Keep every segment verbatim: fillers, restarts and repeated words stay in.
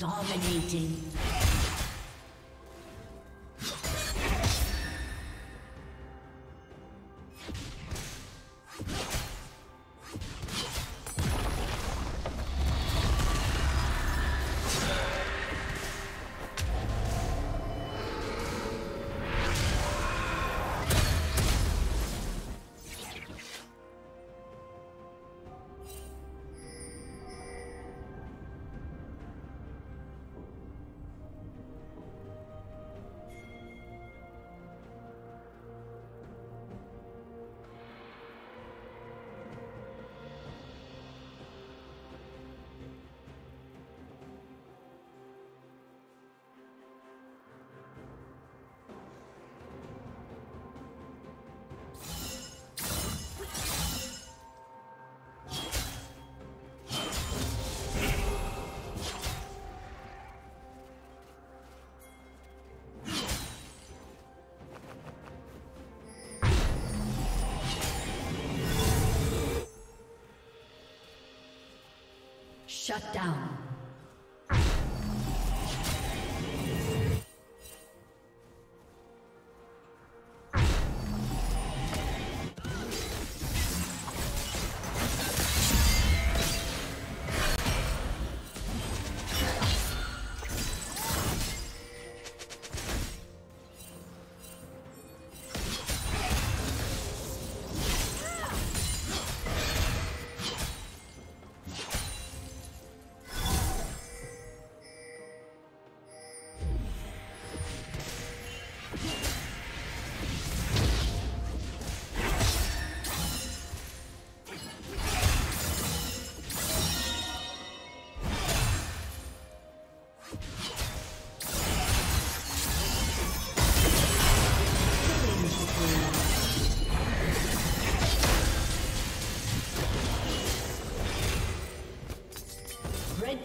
Dominating. Shut down. Red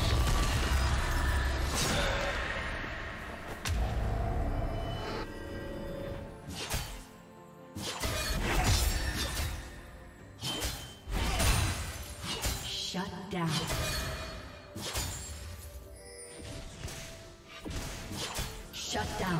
Shut down. Shut down.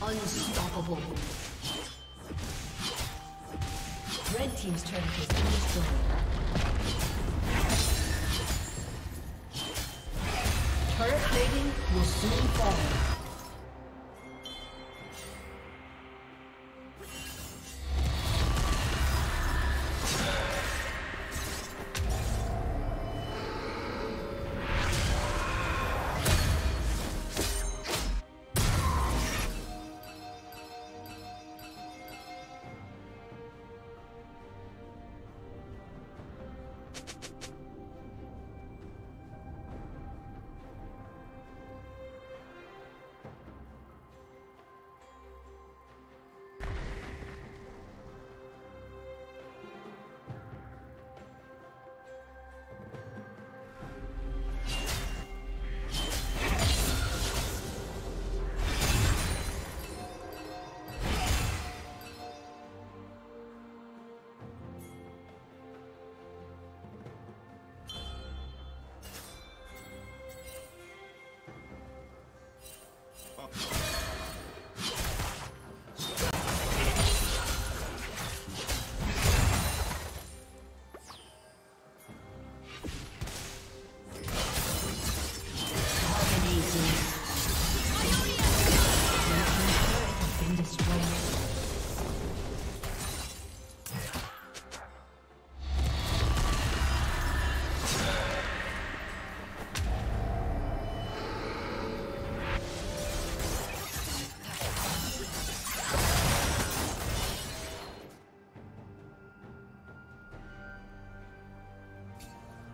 Unstoppable. Red Team's turret has been destroyed. Turret plating will soon fall.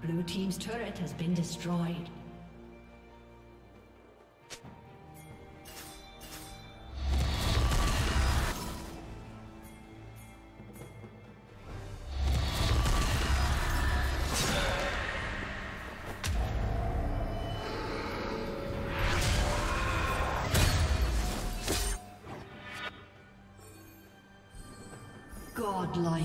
Blue team's turret has been destroyed. Godlike.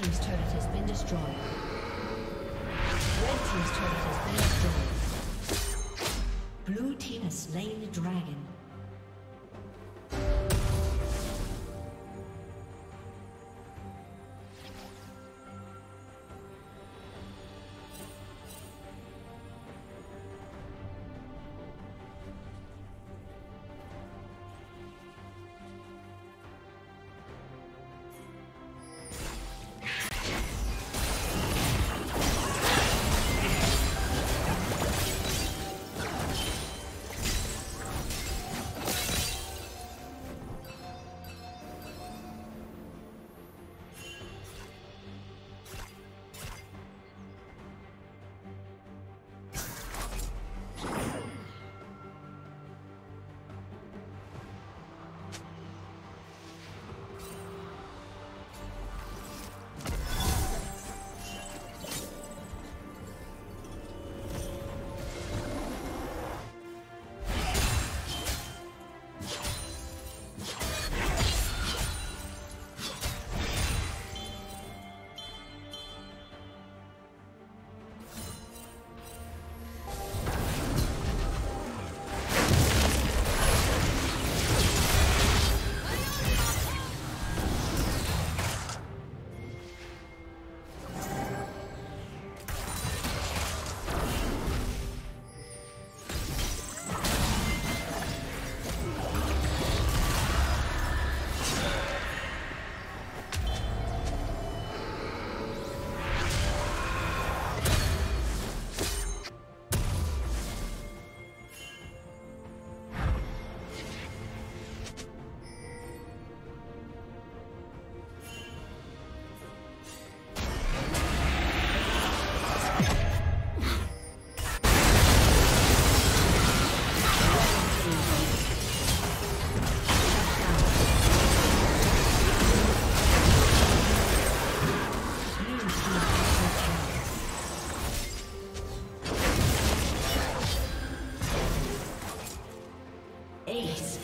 Team's turret has been destroyed. Red team's turret has been destroyed. Red team's turret has been destroyed. Blue team has slain the dragon. Ace.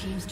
Team's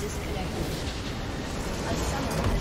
Disconnected. A summoner